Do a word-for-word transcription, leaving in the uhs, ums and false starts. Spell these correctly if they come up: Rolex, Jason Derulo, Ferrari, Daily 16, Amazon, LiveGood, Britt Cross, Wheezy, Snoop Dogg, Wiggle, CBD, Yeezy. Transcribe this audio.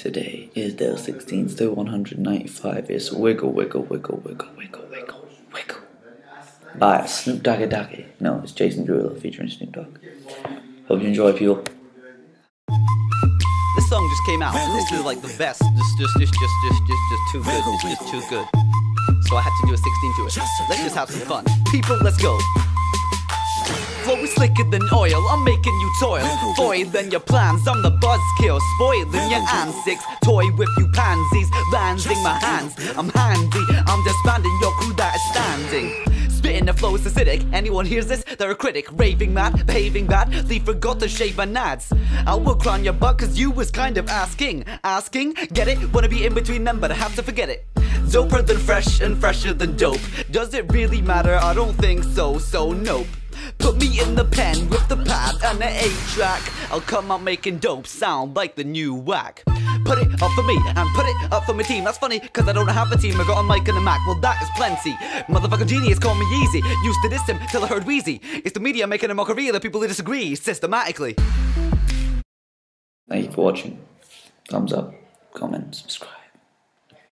Today is Dale sixteenth, day one hundred ninety-five. It's Wiggle, Wiggle, Wiggle, Wiggle, Wiggle, Wiggle, Wiggle. By Snoop Doggy Doggy. No, it's Jason Derulo featuring Snoop Dogg. Hope you enjoy, people. This song just came out. This is like the best. Just, just, just, just, just, just, just too good. It's just too good. So I had to do a sixteen to it. Let's just have some fun. People, let's go. Flow is slicker than oil, I'm making you toil. Foiling your plans, I'm the buzzkill. Spoiling your antics, toy with you pansies. Landing my hands, I'm handy. I'm disbanding your crew that is standing. Spitting the flow is acidic, anyone hears this, they're a critic. Raving mad, behaving bad, they forgot to shave my nads. I will crown your butt cause you was kind of asking. Asking, get it? Wanna be in between them but I have to forget it. Doper than fresh and fresher than dope. Does it really matter? I don't think so, so nope. Put me in the pen with the pad and an eight track. I'll come out making dope sound like the new whack. Put it up for me and put it up for my team. That's funny cause I don't have a team, I got a mic and a Mac. Well that is plenty. Motherfucking genius called me Yeezy. Used to diss him till I heard Wheezy. It's the media making a mockery of the people who disagree systematically. Thank you for watching. Thumbs up, comment, subscribe.